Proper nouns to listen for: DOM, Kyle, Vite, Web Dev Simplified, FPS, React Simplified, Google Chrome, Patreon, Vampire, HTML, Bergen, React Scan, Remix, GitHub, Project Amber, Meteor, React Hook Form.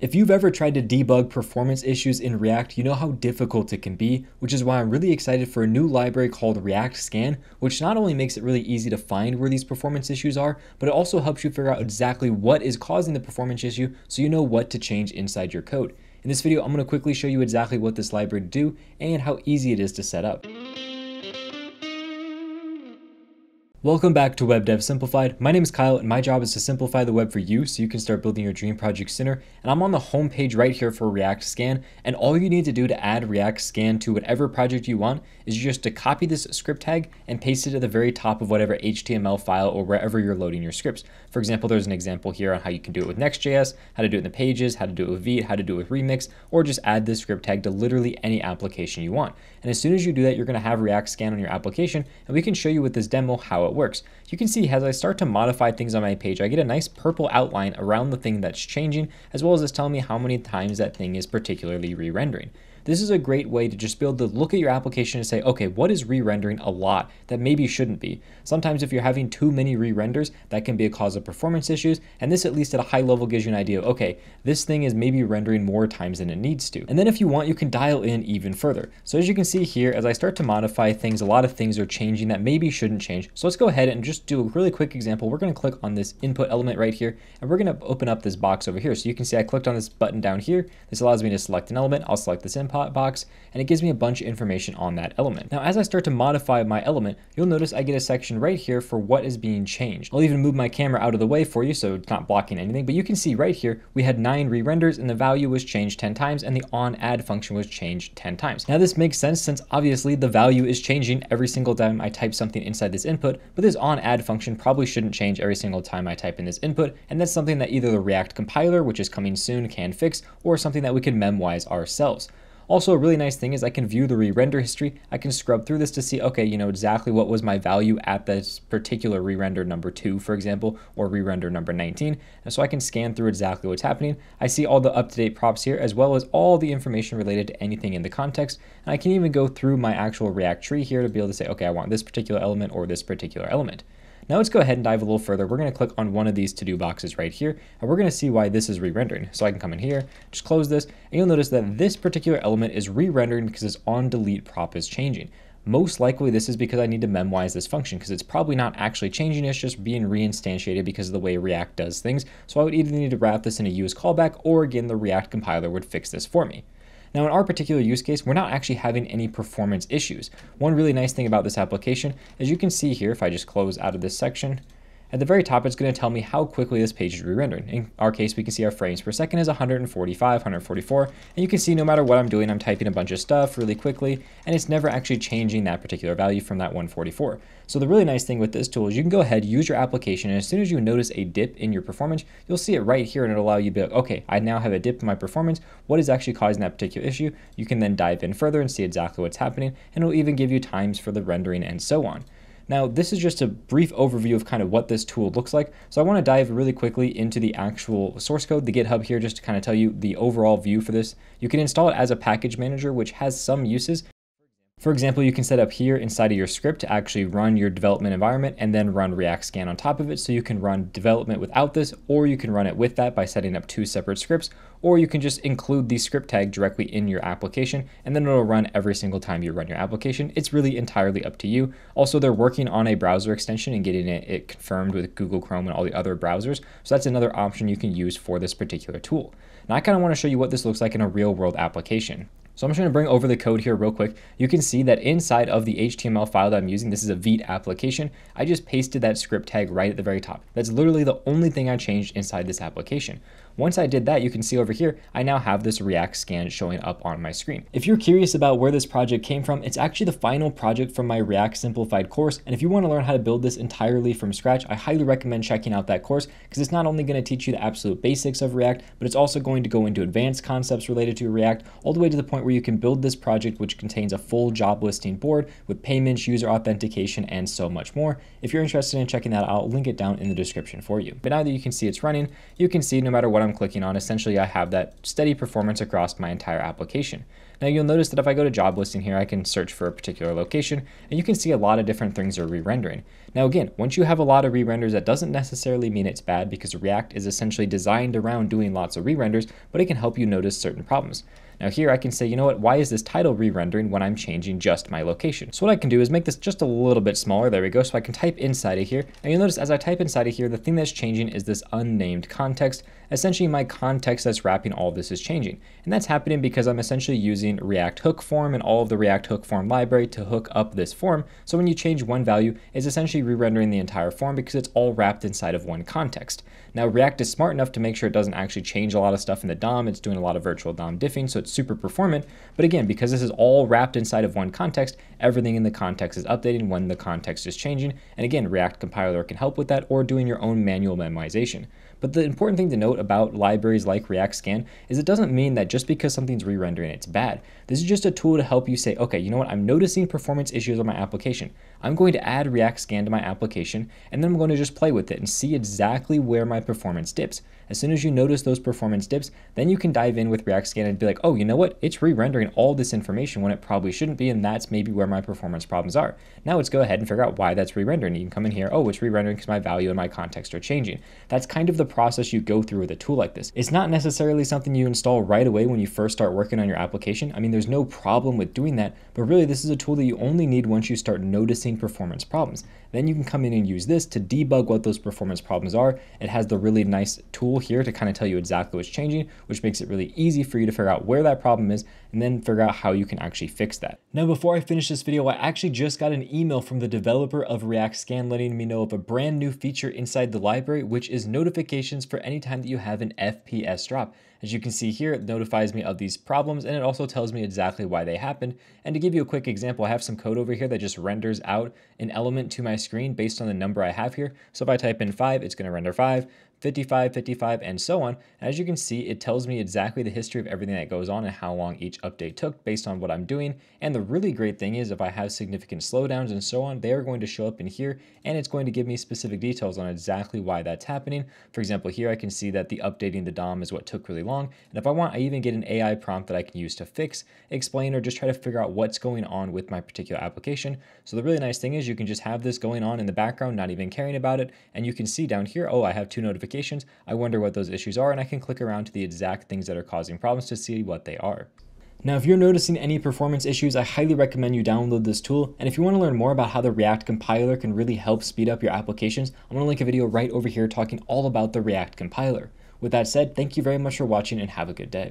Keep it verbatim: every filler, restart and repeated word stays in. If you've ever tried to debug performance issues in React, you know how difficult it can be, which is why I'm really excited for a new library called React Scan, which not only makes it really easy to find where these performance issues are, but it also helps you figure out exactly what is causing the performance issue so you know what to change inside your code. In this video, I'm going to quickly show you exactly what this library do and how easy it is to set up. Welcome back to Web Dev Simplified. My name is Kyle and my job is to simplify the web for you so you can start building your dream project sooner. And I'm on the homepage right here for React Scan. And all you need to do to add React Scan to whatever project you want is just to copy this script tag and paste it at the very top of whatever H T M L file or wherever you're loading your scripts. For example, there's an example here on how you can do it with Next dot J S, how to do it in the pages, how to do it with Vite, how to do it with Remix, or just add this script tag to literally any application you want. And as soon as you do that, you're going to have React Scan on your application. And we can show you with this demo how it works. You can see as I start to modify things on my page, I get a nice purple outline around the thing that's changing, as well as it's telling me how many times that thing is particularly re-rendering. This is a great way to just be able to look at your application and say, okay, what is re-rendering a lot that maybe shouldn't be? Sometimes if you're having too many re-renders, that can be a cause of performance issues. And this, at least at a high level, gives you an idea of, okay, this thing is maybe rendering more times than it needs to. And then if you want, you can dial in even further. So as you can see here, as I start to modify things, a lot of things are changing that maybe shouldn't change. So let's go ahead and just do a really quick example. We're going to click on this input element right here, and we're going to open up this box over here. So you can see I clicked on this button down here. This allows me to select an element. I'll select this input box, and it gives me a bunch of information on that element. Now, as I start to modify my element, you'll notice I get a section right here for what is being changed. I'll even move my camera out of the way for you so it's not blocking anything, but you can see right here, we had nine re-renders and the value was changed ten times and the on add function was changed ten times. Now, this makes sense since obviously the value is changing every single time I type something inside this input, but this on add function probably shouldn't change every single time I type in this input. And that's something that either the React compiler, which is coming soon, can fix, or something that we can memoize ourselves. Also, a really nice thing is I can view the re-render history. I can scrub through this to see, okay, you know, exactly what was my value at this particular re-render number two, for example, or re-render number nineteen. And so I can scan through exactly what's happening. I see all the up-to-date props here, as well as all the information related to anything in the context. And I can even go through my actual React tree here to be able to say, okay, I want this particular element or this particular element. Now let's go ahead and dive a little further. We're going to click on one of these to-do boxes right here, and we're going to see why this is re-rendering. So I can come in here, just close this, and you'll notice that this particular element is re-rendering because its onDelete prop is changing. Most likely this is because I need to memoize this function because it's probably not actually changing, it's just being reinstantiated because of the way React does things. So I would either need to wrap this in a use callback, or again, the React compiler would fix this for me. Now, in our particular use case, we're not actually having any performance issues. One really nice thing about this application, as you can see here, if I just close out of this section, at the very top, it's going to tell me how quickly this page is re-rendered. In our case, we can see our frames per second is one forty-five, one forty-four, and you can see no matter what I'm doing, I'm typing a bunch of stuff really quickly, and it's never actually changing that particular value from that one forty-four. So the really nice thing with this tool is you can go ahead, use your application, and as soon as you notice a dip in your performance, you'll see it right here, and it'll allow you to be like, okay, I now have a dip in my performance. What is actually causing that particular issue? You can then dive in further and see exactly what's happening, and it'll even give you times for the rendering and so on. Now, this is just a brief overview of kind of what this tool looks like. So I want to dive really quickly into the actual source code, the GitHub here, just to kind of tell you the overall view for this. You can install it as a package manager, which has some uses. For example, you can set up here inside of your script to actually run your development environment and then run React Scan on top of it. So you can run development without this, or you can run it with that by setting up two separate scripts, or you can just include the script tag directly in your application, and then it'll run every single time you run your application. It's really entirely up to you. Also, they're working on a browser extension and getting it, it confirmed with Google Chrome and all the other browsers. So that's another option you can use for this particular tool. Now, I kind of want to show you what this looks like in a real world application. So I'm just going to bring over the code here real quick. You can see that inside of the H T M L file that I'm using, this is a Vite application, I just pasted that script tag right at the very top. That's literally the only thing I changed inside this application. Once I did that, you can see over here, I now have this React Scan showing up on my screen. If you're curious about where this project came from, it's actually the final project from my React Simplified course. And if you want to learn how to build this entirely from scratch, I highly recommend checking out that course because it's not only going to teach you the absolute basics of React, but it's also going to go into advanced concepts related to React all the way to the point where you can build this project, which contains a full job listing board with payments, user authentication, and so much more. If you're interested in checking that out, I'll link it down in the description for you. But now that you can see it's running, you can see no matter what I'm I'm clicking on, essentially I have that steady performance across my entire application. Now you'll notice that if I go to job listing here, I can search for a particular location and you can see a lot of different things are re-rendering. Now again, once you have a lot of re-renders, that doesn't necessarily mean it's bad because React is essentially designed around doing lots of re-renders, but it can help you notice certain problems. Now here I can say, you know what, why is this title re-rendering when I'm changing just my location? So what I can do is make this just a little bit smaller, there we go, so I can type inside of here, and you'll notice as I type inside of here, the thing that's changing is this unnamed context. Essentially my context that's wrapping all this is changing, and that's happening because I'm essentially using React Hook Form and all of the React Hook Form library to hook up this form, so when you change one value, it's essentially re-rendering the entire form because it's all wrapped inside of one context. Now React is smart enough to make sure it doesn't actually change a lot of stuff in the D O M, it's doing a lot of virtual D O M diffing, so it's super performant, but again, because this is all wrapped inside of one context, everything in the context is updating when the context is changing, and again, React compiler can help with that or doing your own manual memoization. But the important thing to note about libraries like React Scan is it doesn't mean that just because something's re-rendering it's bad. This is just a tool to help you say, okay, you know what, I'm noticing performance issues on my application. I'm going to add React Scan to my application, and then I'm going to just play with it and see exactly where my performance dips. As soon as you notice those performance dips, then you can dive in with React Scan and be like, oh, you know what, it's re-rendering all this information when it probably shouldn't be, and that's maybe where my performance problems are. Now let's go ahead and figure out why that's re-rendering. You can come in here, oh, it's re-rendering because my value and my context are changing. That's kind of the process you go through with a tool like this. It's not necessarily something you install right away when you first start working on your application. I mean, there's no problem with doing that, but really this is a tool that you only need once you start noticing performance problems. Then you can come in and use this to debug what those performance problems are. It has the really nice tool here to kind of tell you exactly what's changing, which makes it really easy for you to figure out where that problem is and then figure out how you can actually fix that. Now, before I finish this video, I actually just got an email from the developer of React Scan letting me know of a brand new feature inside the library, which is notifications for any time that you have an F P S drop. As you can see here, it notifies me of these problems and it also tells me exactly why they happened. And to give you a quick example, I have some code over here that just renders out an element to my screen based on the number I have here. So if I type in five, it's going to render five, fifty-five, fifty-five, and so on. And as you can see, it tells me exactly the history of everything that goes on and how long each update took based on what I'm doing. And the really great thing is if I have significant slowdowns and so on, they are going to show up in here and it's going to give me specific details on exactly why that's happening. For example, here I can see that the updating the D O M is what took really long. And if I want, I even get an A I prompt that I can use to fix, explain, or just try to figure out what's going on with my particular application. So the really nice thing is you can just have this going on in the background, not even caring about it. And you can see down here, oh, I have two notifications. I wonder what those issues are, and I can click around to the exact things that are causing problems to see what they are. Now, if you're noticing any performance issues, I highly recommend you download this tool. And if you want to learn more about how the React compiler can really help speed up your applications, I'm going to link a video right over here talking all about the React compiler. With that said, thank you very much for watching and have a good day.